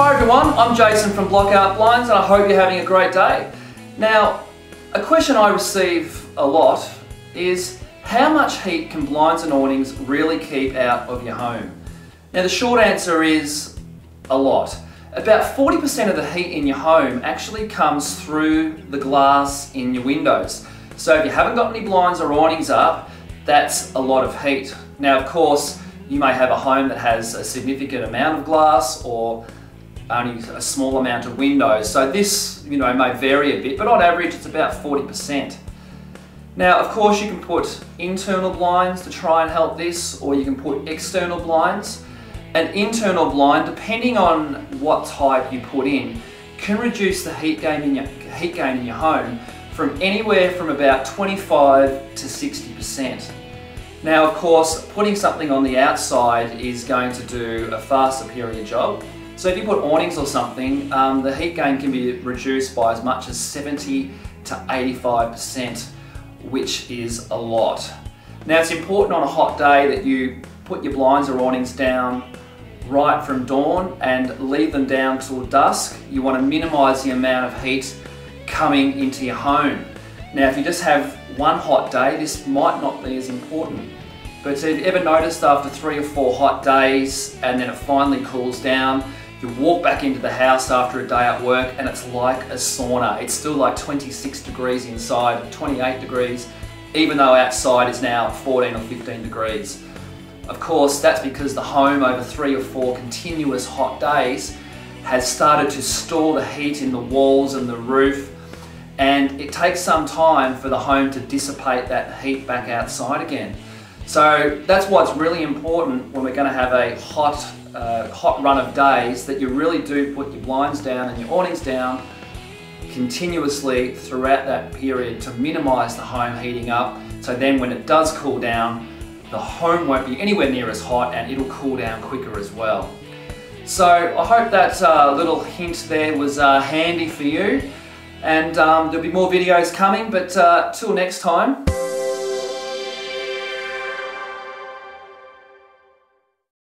Hi everyone, I'm Jason from Blockout Blinds and I hope you're having a great day. Now, a question I receive a lot is how much heat can blinds and awnings really keep out of your home? Now the short answer is a lot. About 40% of the heat in your home actually comes through the glass in your windows. So if you haven't got any blinds or awnings up, that's a lot of heat. Now of course, you may have a home that has a significant amount of glass or only a small amount of windows. So this, may vary a bit, but on average it's about 40%. Now, of course, you can put internal blinds to try and help this, or you can put external blinds. An internal blind, depending on what type you put in, can reduce the heat gain in your home from anywhere from about 25 to 60%. Now, of course, putting something on the outside is going to do a far superior job. So if you put awnings or something, the heat gain can be reduced by as much as 70 to 85%, which is a lot. Now it's important on a hot day that you put your blinds or awnings down right from dawn and leave them down till dusk. You want to minimize the amount of heat coming into your home. Now if you just have one hot day, this might not be as important. But have you ever noticed after 3 or 4 hot days and then it finally cools down, you walk back into the house after a day at work and it's like a sauna. It's still like 26 degrees inside, 28 degrees, even though outside is now 14 or 15 degrees. Of course, that's because the home over 3 or 4 continuous hot days has started to store the heat in the walls and the roof, and it takes some time for the home to dissipate that heat back outside again. So that's why it's really important when we're going to have a hot run of days that you really do put your blinds down and your awnings down continuously throughout that period to minimise the home heating up, so then when it does cool down, the home won't be anywhere near as hot and it'll cool down quicker as well. So I hope that little hint there was handy for you, and there'll be more videos coming, but till next time.